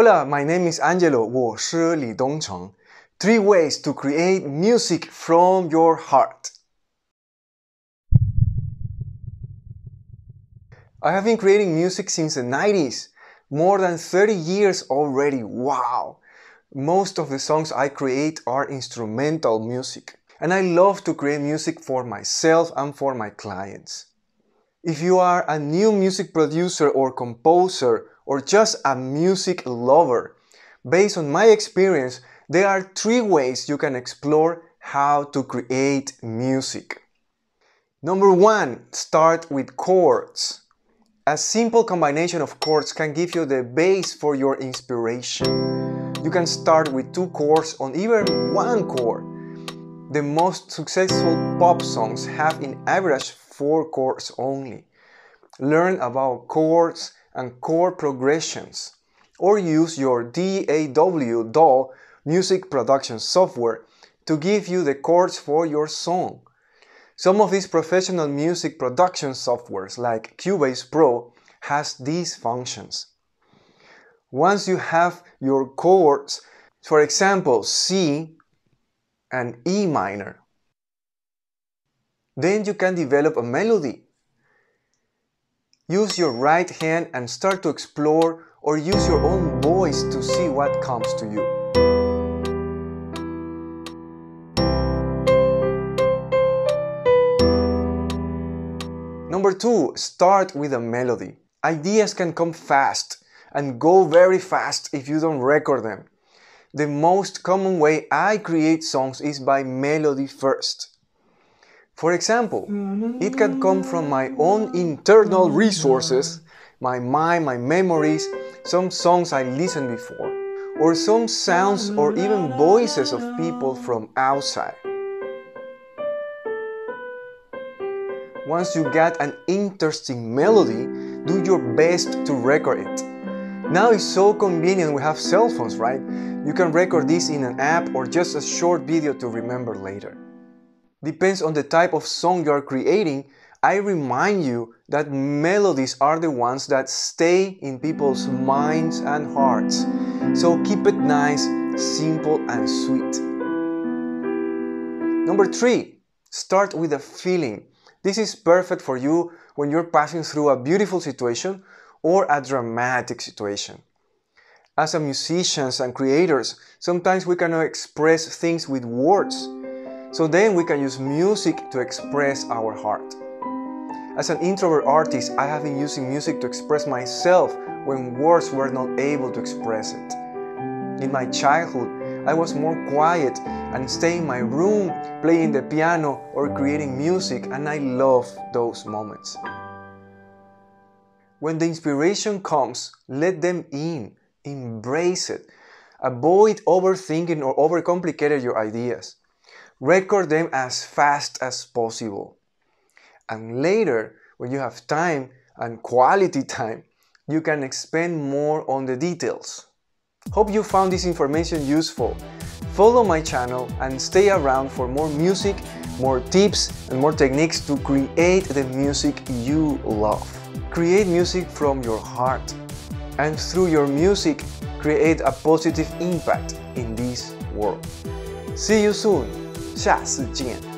Hola, my name is Angelo Wu Shi Li Dongcheng. 3 ways to create music from your heart. I have been creating music since the 90s, more than 30 years already, wow! Most of the songs I create are instrumental music, and I love to create music for myself and for my clients. If you are a new music producer or composer, or just a music lover, based on my experience, there are 3 ways you can explore how to create music. Number 1, start with chords. A simple combination of chords can give you the base for your inspiration. You can start with 2 chords or even 1 chord. The most successful pop songs have in average 4 chords only. Learn about chords and chord progressions, or use your DAW music production software to give you the chords for your song. Some of these professional music production softwares, like Cubase Pro, has these functions. Once you have your chords, for example, C and E minor, then you can develop a melody. Use your right hand and start to explore, or use your own voice to see what comes to you. Number 2, start with a melody. Ideas can come fast and go very fast if you don't record them. The most common way I create songs is by melody first. For example, it can come from my own internal resources, my mind, my memories, some songs I listened before, or some sounds or even voices of people from outside. Once you get an interesting melody, do your best to record it. Now it's so convenient we have cell phones, right? You can record this in an app or just a short video to remember later. Depends on the type of song you are creating, I remind you that melodies are the ones that stay in people's minds and hearts. So keep it nice, simple and sweet. Number 3, start with a feeling. This is perfect for you when you're passing through a beautiful situation or a dramatic situation. As musicians and creators, sometimes we cannot express things with words, so then we can use music to express our heart. As an introvert artist, I have been using music to express myself when words were not able to express it. In my childhood, I was more quiet and stayed in my room, playing the piano or creating music, and I love those moments. When the inspiration comes, let them in, embrace it. Avoid overthinking or overcomplicating your ideas. Record them as fast as possible. And later, when you have time and quality time, you can expand more on the details. Hope you found this information useful. Follow my channel and stay around for more music, more tips and more techniques to create the music you love. Create music from your heart and through your music create a positive impact in this world. See you soon. 下次见.